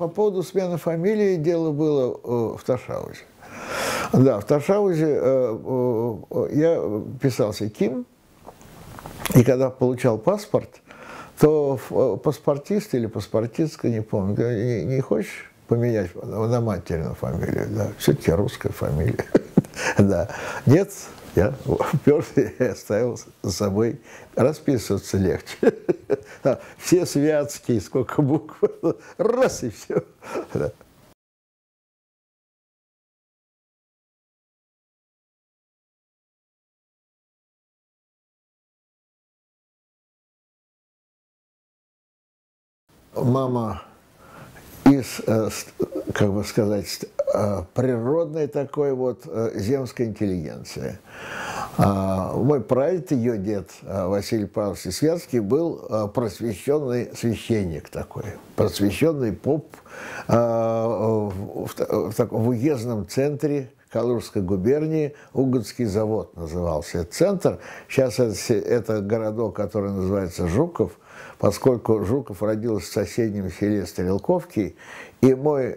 По поводу смены фамилии дело было в Ташаузе. Да, в Ташаузе я писался Ким, и когда получал паспорт, то паспортист или паспортистка, не помню, не хочешь поменять на материну фамилию? Да, все-таки русская фамилия. Да. Нет, я упертый и оставил за собой. Расписываться легче. Все Святские, сколько букв. Раз и все. Мама из, как бы сказать, природной такой вот земской интеллигенции. Мой прадед, ее дед Василий Павлович Всесвятский, был просвещенный священник такой, просвещенный поп в уездном центре Калужской губернии. Угодский завод назывался этот центр. Сейчас это городок, который называется Жуков, поскольку Жуков родился в соседнем селе Стрелковки, и мой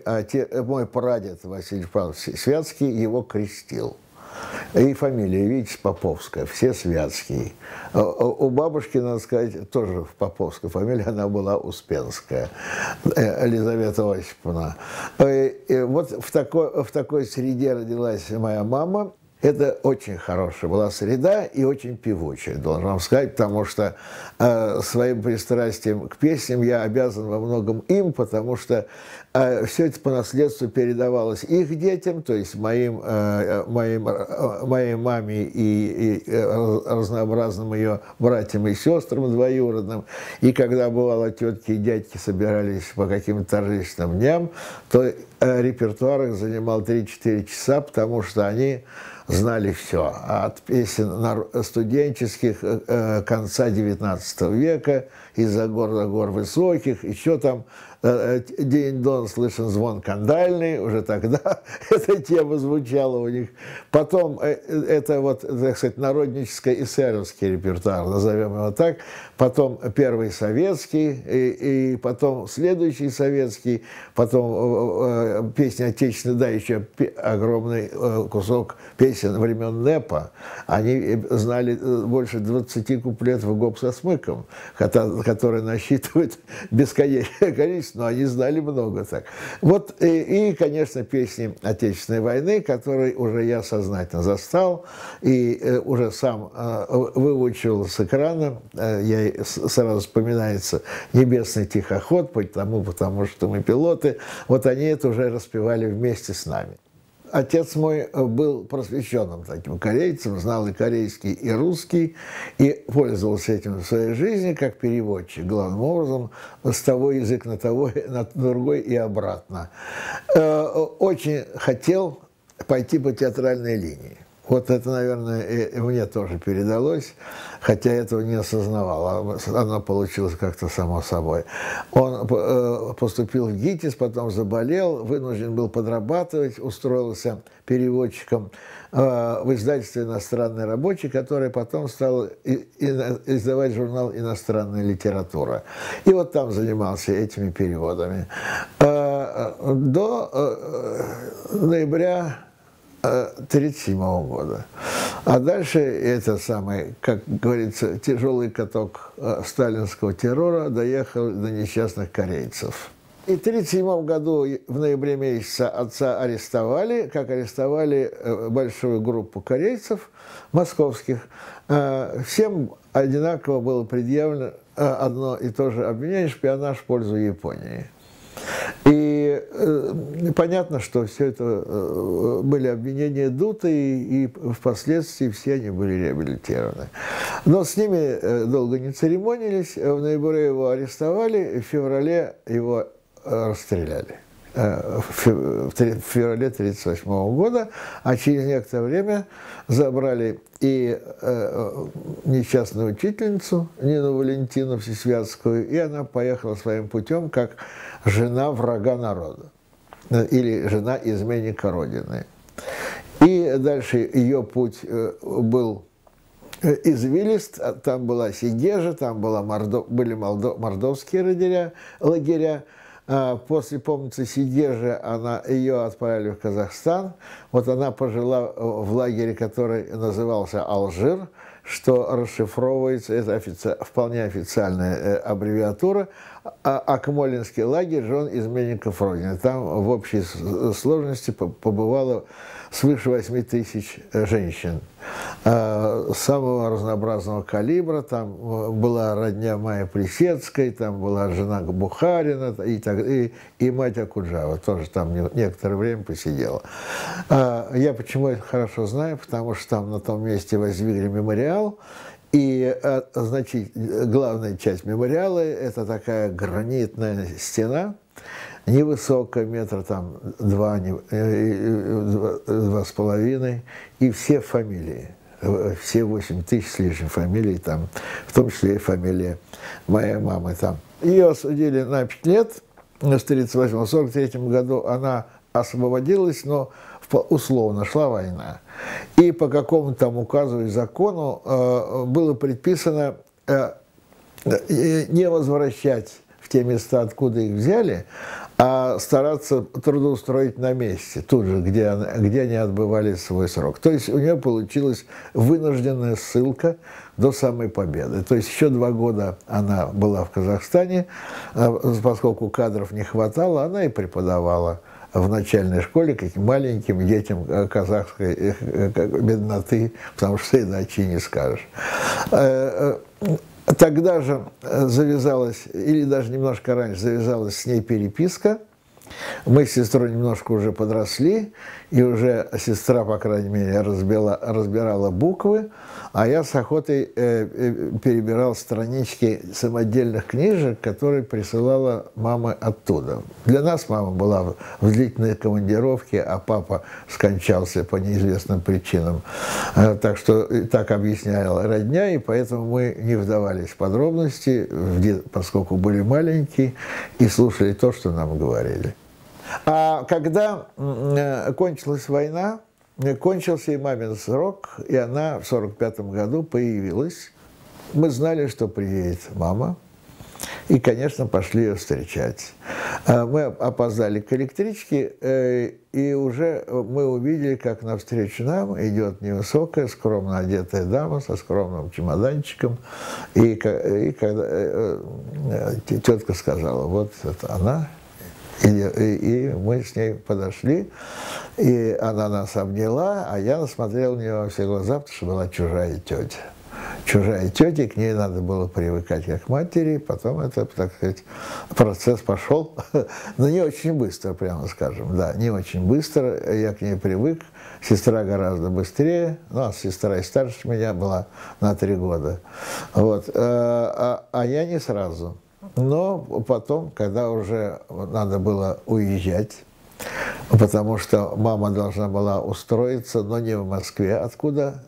прадед Василий Павлович Всесвятский его крестил. И фамилия, видите, Поповская, Всесвятские. У бабушки, надо сказать, тоже Поповская фамилия, она была Успенская, Елизавета Васильевна. И вот в такой среде родилась моя мама. Это очень хорошая была среда и очень певучая, должен вам сказать, потому что своим пристрастием к песням я обязан во многом им, потому что все это по наследству передавалось их детям, то есть моей маме и разнообразным ее братьям и сестрам двоюродным. И когда, бывало, тетки и дядьки собирались по каким-то торжественным дням, то репертуар их занимал 3-4 часа, потому что они знали все, от песен студенческих конца XIX века, «Из-за гор до гор высоких», еще там «День-дон слышен звон кандальный», уже тогда эта тема звучала у них. Потом это вот, так сказать, народническо-эсеровский репертуар, назовем его так, потом первый советский, и потом следующий советский, потом песня отечественная, да, еще огромный кусок песен времен НЭПа. Они знали больше 20 куплетов «Гоп со смыком», которые насчитывают бесконечное количество, но они знали много так. Вот, и, конечно, песни Отечественной войны, которые уже я сознательно застал и уже сам выучил с экрана. Я сразу вспоминается «Небесный тихоход», потому что мы пилоты. Вот они это уже распевали вместе с нами. Отец мой был просвещенным таким корейцем, знал и корейский, и русский, и пользовался этим в своей жизни как переводчик, главным образом, с того языка на другой и обратно. Очень хотел пойти по театральной линии. Вот это, наверное, и мне тоже передалось, хотя этого не осознавал. Оно получилось как-то само собой. Он поступил в ГИТИС, потом заболел, вынужден был подрабатывать, устроился переводчиком в издательстве «Иностранный рабочий», которое потом стало издавать журнал «Иностранная литература». И вот там занимался этими переводами. До ноября 1937-го года. А дальше это самый, как говорится, тяжелый каток сталинского террора доехал до несчастных корейцев. И в 1937 году в ноябре месяце отца арестовали, как арестовали большую группу корейцев московских. Всем одинаково было предъявлено одно и то же обвинение – шпионаж в пользу Японии. И понятно, что все это были обвинения дутые, и впоследствии все они были реабилитированы. Но с ними долго не церемонились. В ноябре его арестовали, в феврале его расстреляли. В феврале 1938 года, а через некоторое время забрали и несчастную учительницу Нину Валентиновну Всесвятскую, и она поехала своим путем как жена врага народа или жена изменника Родины. И дальше ее путь был извилист, там была Сидежа, там были мордовские лагеря. После, помнится, Сидежи ее отправили в Казахстан. Вот она пожила в лагере, который назывался Алжир, что расшифровывается, это вполне официальная аббревиатура, Акмолинский лагерь жен изменников Родины. Там в общей сложности побывало свыше 8000 женщин самого разнообразного калибра. Там была родня Майя Плисецкой, там была жена Бухарина и мать Окуджава. Тоже там некоторое время посидела. Я почему это хорошо знаю, потому что там на том месте воздвигли мемориал. И, значит, главная часть мемориала – это такая гранитная стена, невысокая, метра там 2–2,5, и все фамилии, все 8000 с лишним фамилий там, в том числе и фамилия моей мамы там. Ее осудили на 5 лет, с 1938 в 1943 году она освободилась, но условно шла война. И по какому-то там указу и закону было предписано не возвращать в те места, откуда их взяли, а стараться трудоустроить на месте, тут же, где они отбывали свой срок. То есть у нее получилась вынужденная ссылка до самой победы. То есть еще 2 года она была в Казахстане, поскольку кадров не хватало, она и преподавала в начальной школе каким маленьким детям казахской бедноты, потому что иначе не скажешь. Тогда же завязалась, или даже немножко раньше завязалась с ней переписка. Мы с сестрой немножко уже подросли, и уже сестра, по крайней мере, разбирала буквы, а я с охотой перебирал странички самодельных книжек, которые присылала мама оттуда. Для нас мама была в длительной командировке, а папа скончался по неизвестным причинам. Так что так объясняла родня, и поэтому мы не вдавались в подробности, поскольку были маленькие, и слушали то, что нам говорили. А когда кончилась война, кончился и мамин срок, и она в 1945 году появилась. Мы знали, что приедет мама, и, конечно, пошли ее встречать. Мы опоздали к электричке, и уже мы увидели, как навстречу нам идет невысокая, скромно одетая дама со скромным чемоданчиком. И когда тетка сказала, вот это она. И мы с ней подошли, и она нас обняла, а я насмотрел на нее во все глаза, потому что была чужая тетя. Чужая тетя, к ней надо было привыкать как к матери, потом это, так сказать, процесс пошел, но не очень быстро, прямо скажем, да, не очень быстро, я к ней привык, сестра гораздо быстрее, ну, а сестра и старше меня была на 3 года, вот, а я не сразу. Но потом, когда уже надо было уезжать, потому что мама должна была устроиться, но не в Москве, откуда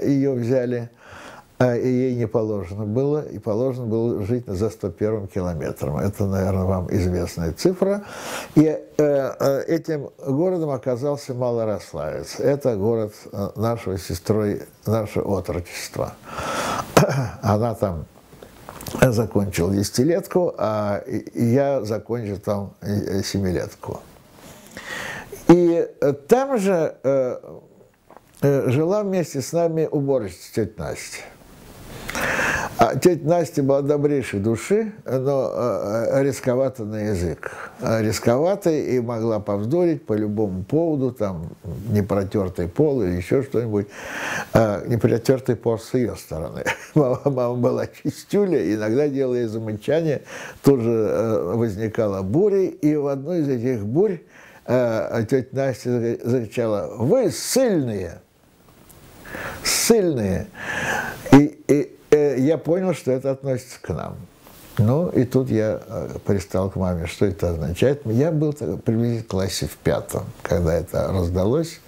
ее взяли, и ей не положено было, и положено было жить за 101 километром. Это, наверное, вам известная цифра. И этим городом оказался Малоярославец. Это город нашего сестрой, наше отрочество. Она там закончил 10-летку, а я закончил там 7-летку. И там же жила вместе с нами уборщица тетя Настя. Тетя Настя была добрейшей души, но рисковата на язык. Рисковатой и могла повздорить по любому поводу, там, непротертый пол или еще что-нибудь. Непротертый пол с ее стороны. Мама была чистюля, иногда делала ей замечания, тут же возникала буря, и в одну из этих бурь тетя Настя закричала: «Вы ссыльные! Ссыльные!» И я понял, что это относится к нам. Ну, и тут я пристал к маме, что это означает. Я был приблизительно в классе в 5-м, когда это раздалось.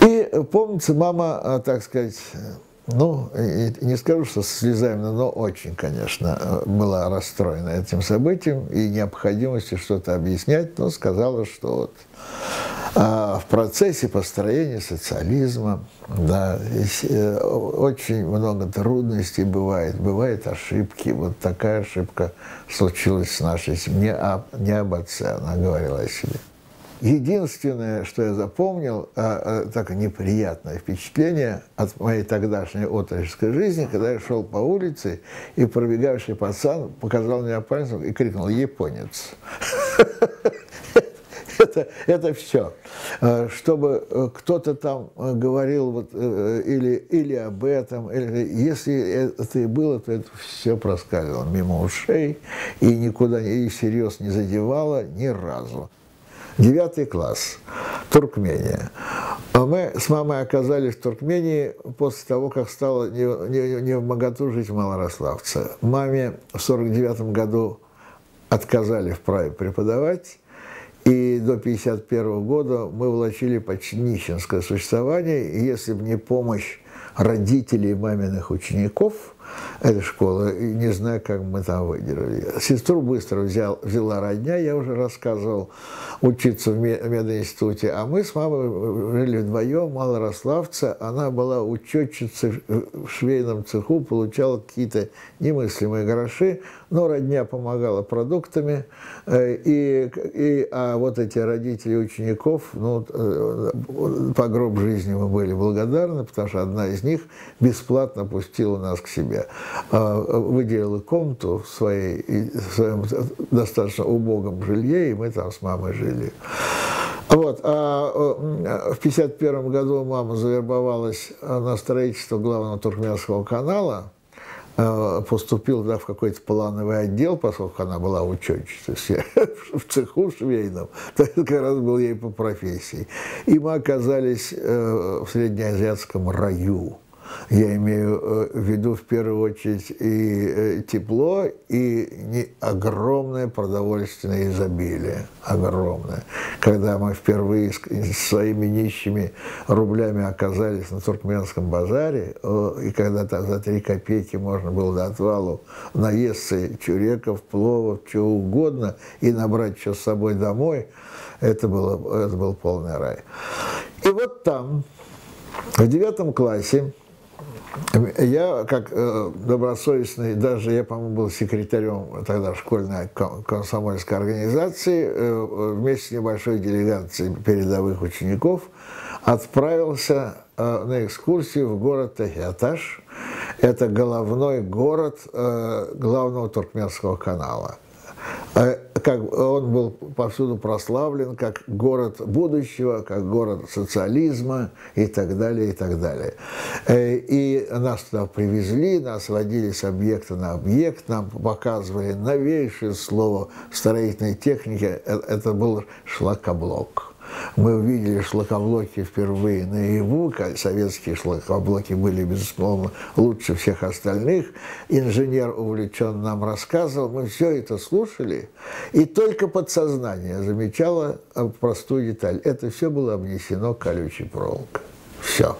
И, помнится, мама, так сказать, ну, не скажу, что со слезами, но очень, конечно, была расстроена этим событием и необходимостью что-то объяснять, но сказала, что вот в процессе построения социализма, да, очень много трудностей бывает, бывают ошибки. Вот такая ошибка случилась с нашей семьей. Не об отце она говорила о себе. Единственное, что я запомнил, так неприятное впечатление от моей тогдашней отроческой жизни, когда я шел по улице, и пробегавший пацан показал мне пальцем и крикнул: «Японец!». Это все. Чтобы кто-то там говорил вот, или об этом, или, если это и было, то это все проскальзывало мимо ушей и никуда и всерьез не задевало ни разу. 9 класс. Туркмения. Мы с мамой оказались в Туркмении после того, как стало не в моготу жить в Малоярославце. Маме в 1949 году отказали в праве преподавать. И до 1951 года мы влачили почти нищенское существование. И если бы не помощь родителей маминых учеников этой школы, не знаю, как мы там выдержали. Сестру быстро взяла родня, я уже рассказывал, учиться в мединституте. А мы с мамой жили вдвоем, Малоярославце. Она была учетчицей в швейном цеху, получала какие-то немыслимые гроши, но родня помогала продуктами. А вот эти родители учеников, ну, по гроб жизни мы были благодарны, потому что одна из них бесплатно пустила нас к себе. Выделила комнату в своем достаточно убогом жилье, и мы там с мамой жили. Вот. А в 1951 году мама завербовалась на строительство Главного туркменского канала, поступил в какой-то плановый отдел, поскольку она была учетчицей в цеху швейном, то это как раз был ей по профессии. И мы оказались в среднеазиатском раю. Я имею в виду в первую очередь и тепло, и огромное продовольственное изобилие. Огромное. Когда мы впервые с своими нищими рублями оказались на туркменском базаре, и когда там за 3 копейки можно было до отвалу наесться чуреков, пловов, чего угодно, и набрать что с собой домой, это был полный рай. И вот там, в 9 классе, я, как добросовестный, даже я, по-моему, был секретарем тогда школьной комсомольской организации, вместе с небольшой делегацией передовых учеников отправился на экскурсию в город Тахиаташ. Это головной город Главного туркменского канала. Как он был повсюду прославлен как город будущего, как город социализма и так далее, и так далее. И нас туда привезли, нас водили с объекта на объект, нам показывали новейшее слово строительной техники. Это был шлакоблок. Мы увидели шлакоблоки впервые наяву, советские шлакоблоки были, безусловно, лучше всех остальных. Инженер увлеченно нам рассказывал, мы все это слушали, и только подсознание замечало простую деталь. Это все было обнесено колючей проволокой. Все.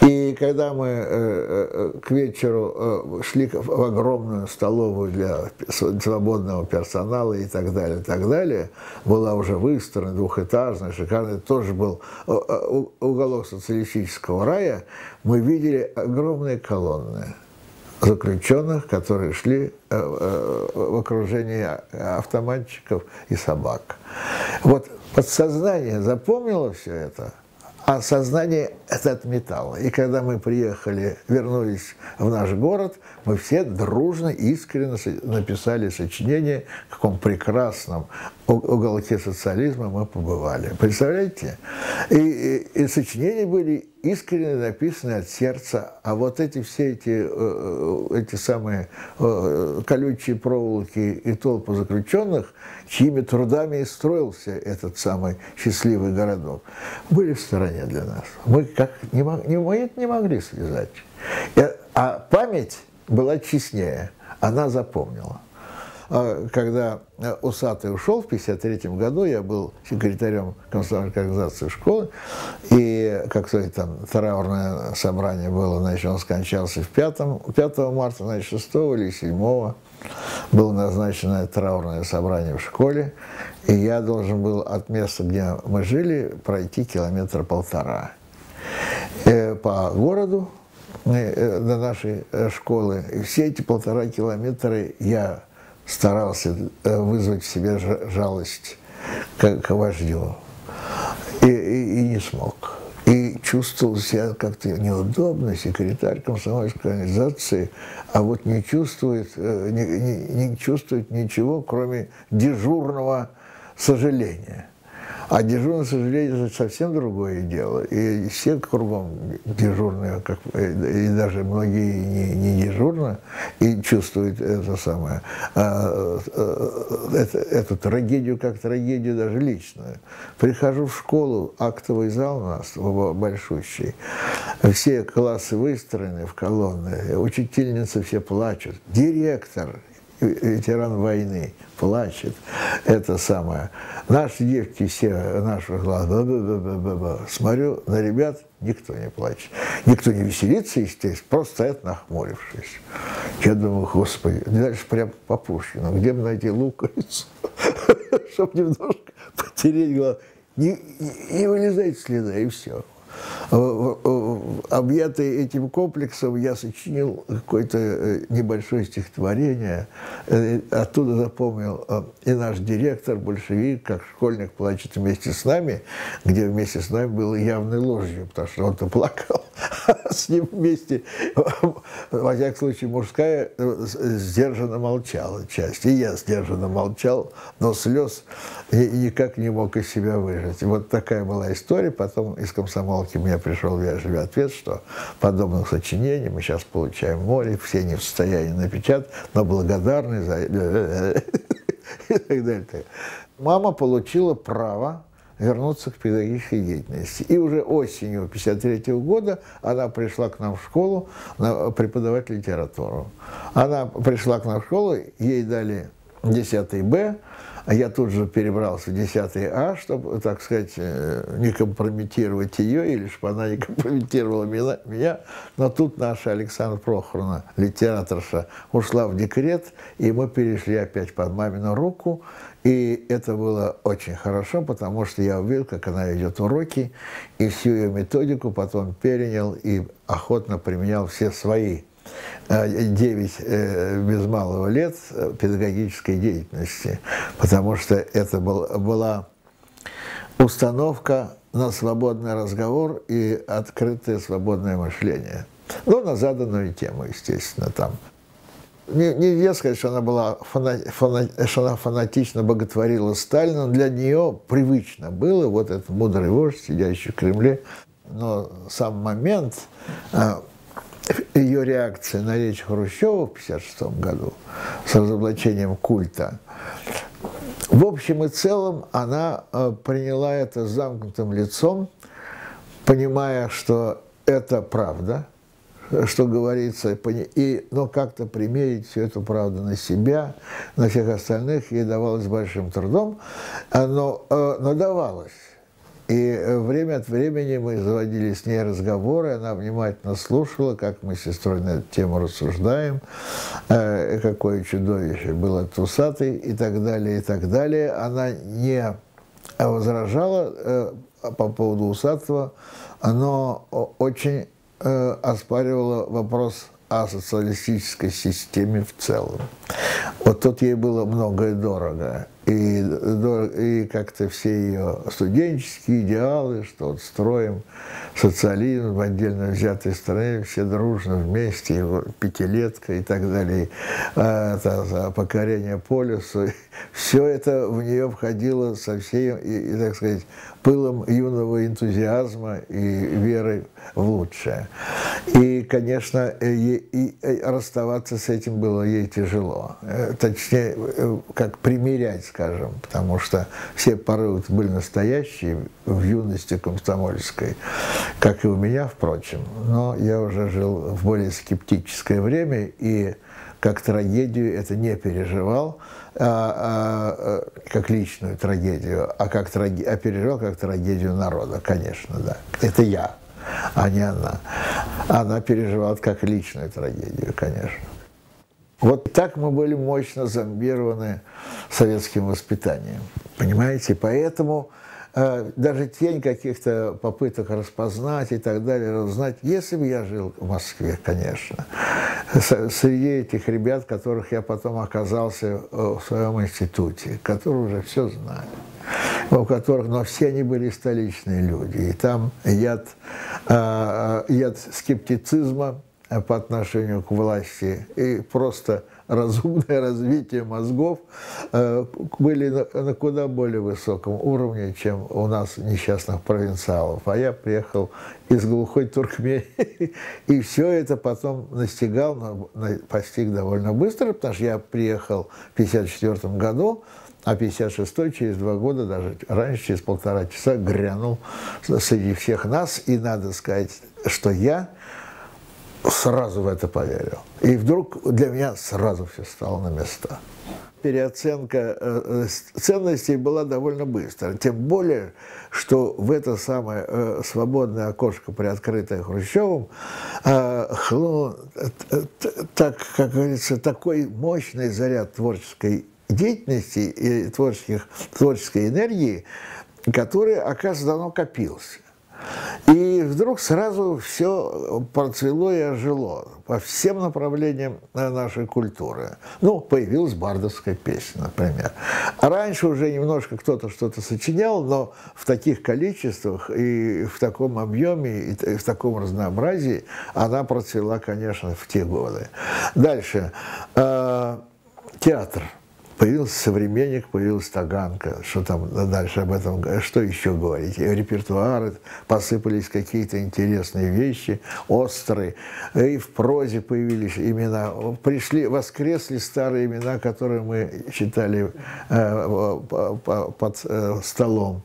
И когда мы к вечеру шли в огромную столовую для свободного персонала и так далее, была уже выстроена, двухэтажная, шикарная, тоже был уголок социалистического рая, мы видели огромные колонны заключенных, которые шли в окружении автоматчиков и собак. Вот подсознание запомнило все это, а сознание это отметало. И когда мы приехали, вернулись в наш город, мы все дружно, искренне написали сочинение, в каком прекрасном уголке социализма мы побывали. Представляете? И сочинения были искренне написаны от сердца. А вот эти самые колючие проволоки и толпы заключенных, чьими трудами и строился этот самый счастливый городок, были в стороне для нас. Мы как не могли связать. А память была честнее, она запомнила. когда Усатый ушел в 1953 году, я был секретарем комсомольской организации школы, и, как сказать, там траурное собрание было, значит, он скончался 5 марта, значит, 6 или 7 было назначено траурное собрание в школе, и я должен был от места, где мы жили, пройти 1,5 километра по городу до нашей школы. И все эти 1,5 километра я старался вызвать в себе жалость к вождю. И не смог. И чувствовал себя как-то неудобно, секретарь комсомольской организации, а вот не чувствует ничего, кроме дежурного сожаления. А дежурное, к сожалению, это совсем другое дело. И все кругом дежурные, и даже многие не дежурно, и чувствуют это самое, эту трагедию как трагедию даже личную. Прихожу в школу, актовый зал у нас большущий, все классы выстроены в колонны, учительницы все плачут, директор, ветеран войны, плачет, это самое. Наши девки все, наши глаза, смотрю на ребят, никто не плачет. Никто не веселится, естественно, просто стоят нахмурившись. Я думаю, господи, дальше прям по Пушкину, где бы найти луковицу, чтобы немножко потереть глаз. Не вылезает следа, и все. Объятый этим комплексом, я сочинил какое-то небольшое стихотворение. Оттуда запомнил и наш директор, большевик, как школьник плачет вместе с нами, где вместе с нами было явной ложью, потому что он-то плакал с ним вместе. Во всяком случае, мужская сдержанно молчала часть. И я сдержанно молчал, но слез никак не мог из себя выжать. Вот такая была история. Потом из комсомолки мне пришел вежливый ответ, что подобных сочинений мы сейчас получаем море, все не в состоянии напечатать, но благодарны за... и так далее. Мама получила право вернуться к педагогической деятельности. И уже осенью 1953 года она пришла к нам в школу преподавать литературу. Она пришла к нам в школу, ей дали 10 Б, а я тут же перебрался в 10 А, чтобы, так сказать, не компрометировать ее, или чтобы она не компрометировала меня. Но тут наша Александра Прохорна, литераторша, ушла в декрет, и мы перешли опять под мамину руку. И это было очень хорошо, потому что я увидел, как она ведет уроки, и всю ее методику потом перенял и охотно применял все свои 9 без малого лет педагогической деятельности, потому что это была установка на свободный разговор и открытое свободное мышление. Ну, на заданную тему, естественно, там. Нельзя сказать, что она была фанатично боготворила Сталина, для нее привычно было вот этот мудрый вождь, сидящий в Кремле, но сам момент ее реакция на речь Хрущева в 1956 году с разоблачением культа, в общем и целом она приняла это с замкнутым лицом, понимая, что это правда, что говорится, и, но как-то примерить всю эту правду на себя, на всех остальных ей давалось большим трудом, но давалось. И время от времени мы заводили с ней разговоры, она внимательно слушала, как мы с сестрой на эту тему рассуждаем, какое чудовище был этот Усатый, и так далее, и так далее. Она не возражала по поводу Усатого, но очень оспаривала вопрос о социалистической системе в целом. Вот тут ей было многое дорого. И как-то все ее студенческие идеалы, что вот строим социализм в отдельно взятой стране, все дружно вместе, пятилетка и так далее, покорение полюса, все это в нее входило со всем, так сказать, пылом юного энтузиазма и веры в лучшее. И, конечно, расставаться с этим было ей тяжело. Точнее, как примирять, скажем, потому что все порывы были настоящие в юности комсомольской, как и у меня, впрочем. Но я уже жил в более скептическое время, и как трагедию это не переживал, как личную трагедию, а переживал как трагедию народа, конечно, да. Это я, а не она. Она переживала как личную трагедию, конечно. Вот так мы были мощно зомбированы советским воспитанием, понимаете? Поэтому даже тень каких-то попыток распознать и так далее, разузнать, если бы я жил в Москве, конечно, среди этих ребят, которых я потом оказался в своем институте, которые уже все знали, у которых, но все они были столичные люди, и там яд скептицизма по отношению к власти и просто разумное развитие мозгов были на куда более высоком уровне, чем у нас несчастных провинциалов. А я приехал из глухой Туркмении и все это потом постиг довольно быстро, потому что я приехал в 1954 году, а 56-й, через 2 года, даже раньше, через 1,5 часа, грянул среди всех нас. И надо сказать, что я сразу в это поверил. И вдруг для меня сразу все стало на места. Переоценка ценностей была довольно быстро. Тем более, что в это самое свободное окошко, приоткрытое Хрущевым, хлынул, так, как говорится, такой мощный заряд творческой деятельности и творческой энергии, который, оказывается, давно копился. И вдруг сразу все процвело и ожило по всем направлениям нашей культуры. Ну, появилась бардовская песня, например. Раньше уже немножко кто-то что-то сочинял, но в таких количествах и в таком объеме, и в таком разнообразии она процвела, конечно, в те годы. Дальше. Театр. Появился «Современник», появилась «Таганка», что там дальше об этом, что еще говорить, репертуары, посыпались какие-то интересные вещи, острые, и в прозе появились имена, воскресли старые имена, которые мы читали под столом,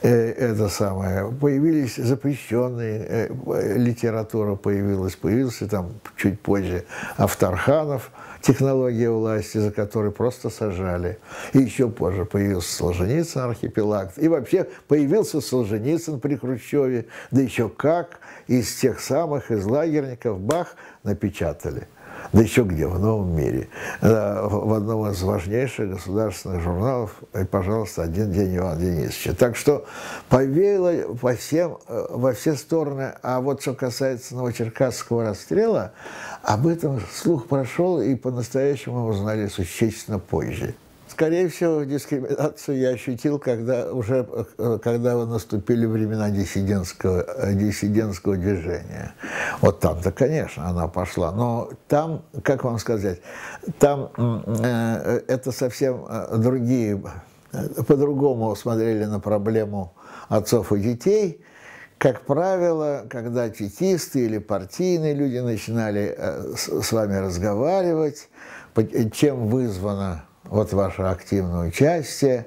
это самое, появились запрещенные, литература появилась, появился там чуть позже Авторханов, технология власти, за которой просто сажали. И еще позже появился Солженицын, архипелаг. И вообще появился Солженицын при Хрущеве. Да еще как! Из тех самых, из лагерников, бах, напечатали. Да еще где? В «Новом мире». В одном из важнейших государственных журналов. И, пожалуйста, один день Ивана Денисовича. Так что повеяло во все стороны. А вот что касается новочеркасского расстрела, об этом слух прошел, и по-настоящему узнали существенно позже. Скорее всего, дискриминацию я ощутил, когда наступили времена диссидентского движения. Вот там-то, конечно, она пошла. Но там, как вам сказать, там это совсем другие, по-другому смотрели на проблему отцов и детей. Как правило, когда чекисты или партийные люди начинали с вами разговаривать, чем вызвано вот ваше активное участие,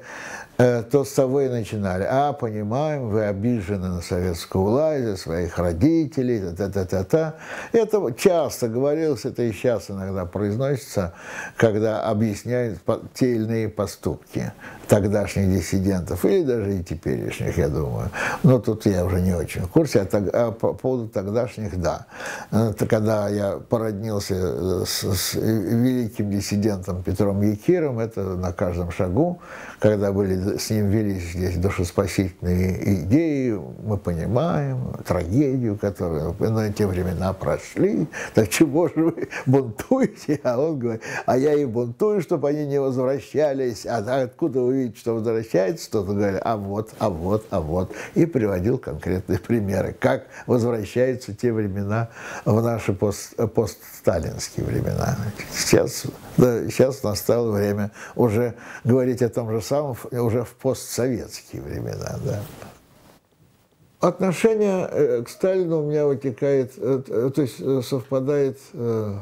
то с того и начинали. Понимаем, вы обижены на советскую власть, своих родителей, та-та-та-та. Это часто говорилось, это и сейчас иногда произносится, когда объясняют те или иные поступки тогдашних диссидентов, или даже и теперешних, я думаю. Но тут я уже не очень в курсе, по поводу тогдашних, да. Это когда я породнился с великим диссидентом Петром Якиром, это на каждом шагу, когда были с ним велись здесь душеспасительные идеи, мы понимаем трагедию, которую на те времена прошли, так чего же вы бунтуете? А он говорит, а я и бунтую, чтобы они не возвращались, а откуда вы видите, что возвращается, кто-то говорит, а вот, а вот, а вот, и приводил конкретные примеры, как возвращаются те времена в наши постсталинские времена. Сейчас настало время уже говорить о том же самом, уже в постсоветские времена, да. Отношение к Сталину у меня вытекает, то есть совпадает с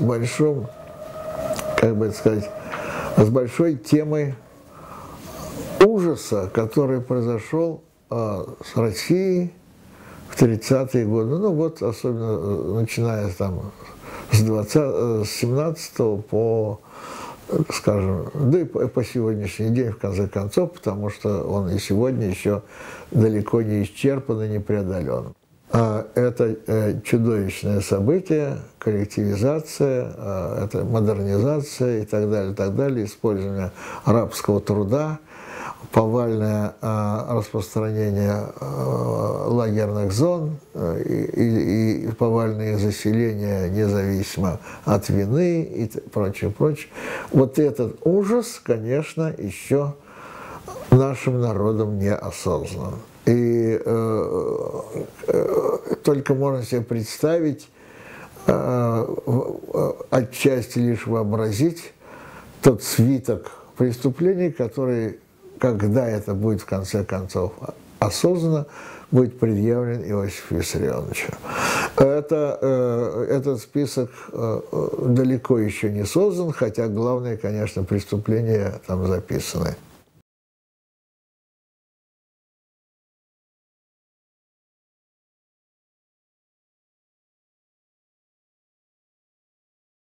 большим, как бы сказать, с большой темой ужаса, который произошел с Россией в 30-е годы, ну вот, особенно начиная там с 17 по, скажем, да и по сегодняшний день, в конце концов, потому что он и сегодня еще далеко не исчерпан и не преодолен. Это чудовищное событие, коллективизация, это модернизация и так далее, использование арабского труда, повальное распространение лагерных зон и повальные заселения независимо от вины и прочее, прочее. Вот этот ужас, конечно, еще нашим народом не осознан. И только можно себе представить, отчасти лишь вообразить тот свиток преступлений, который, когда это будет в конце концов осознанно, будет предъявлен Иосифу Виссарионовичу. Этот список далеко еще не создан, хотя главные, конечно, преступления там записаны.